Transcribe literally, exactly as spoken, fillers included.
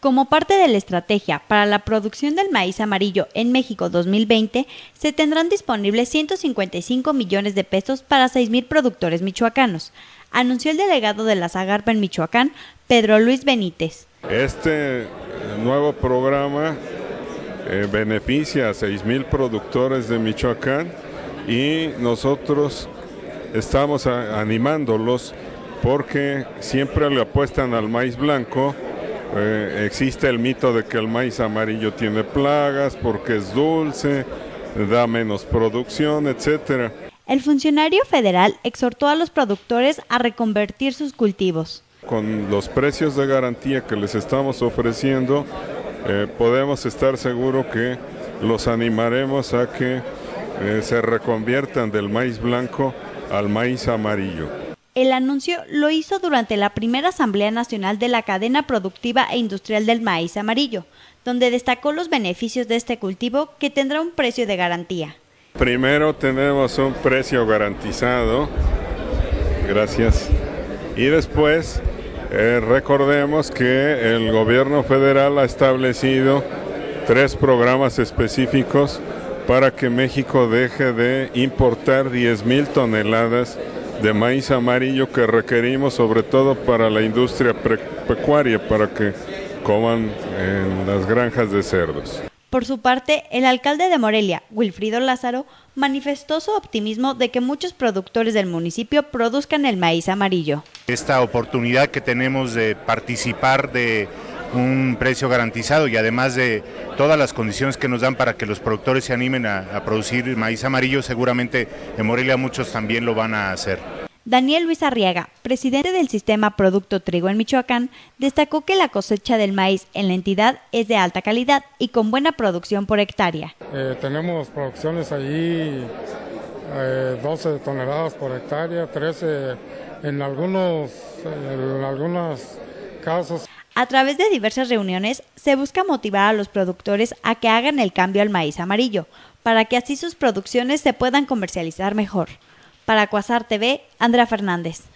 Como parte de la estrategia para la producción del maíz amarillo en México dos mil veinte, se tendrán disponibles ciento cincuenta y cinco millones de pesos para seis mil productores michoacanos, anunció el delegado de la Sagarpa en Michoacán, Pedro Luis Benítez. Este nuevo programa eh, beneficia a seis mil productores de Michoacán y nosotros estamos a, animándolos porque siempre le apuestan al maíz blanco. Eh, existe el mito de que el maíz amarillo tiene plagas porque es dulce, da menos producción, etcétera. El funcionario federal exhortó a los productores a reconvertir sus cultivos. Con los precios de garantía que les estamos ofreciendo, eh, podemos estar seguros que los animaremos a que eh, se reconviertan del maíz blanco al maíz amarillo. El anuncio lo hizo durante la primera Asamblea Nacional de la Cadena Productiva e Industrial del Maíz Amarillo, donde destacó los beneficios de este cultivo que tendrá un precio de garantía. Primero tenemos un precio garantizado, gracias, y después eh, recordemos que el gobierno federal ha establecido tres programas específicos para que México deje de importar diez mil toneladas de maíz amarillo que requerimos sobre todo para la industria pecuaria, para que coman en las granjas de cerdos. Por su parte, el alcalde de Morelia, Wilfrido Lázaro, manifestó su optimismo de que muchos productores del municipio produzcan el maíz amarillo. Esta oportunidad que tenemos de participar de un precio garantizado y además de todas las condiciones que nos dan para que los productores se animen a, a producir maíz amarillo, seguramente en Morelia muchos también lo van a hacer. Daniel Luis Arriaga, presidente del sistema Producto Trigo en Michoacán, destacó que la cosecha del maíz en la entidad es de alta calidad y con buena producción por hectárea. Eh, tenemos producciones allí eh, doce toneladas por hectárea, trece en algunos, en algunos casos. A través de diversas reuniones se busca motivar a los productores a que hagan el cambio al maíz amarillo, para que así sus producciones se puedan comercializar mejor. Para Cuasar T V, Andrea Fernández.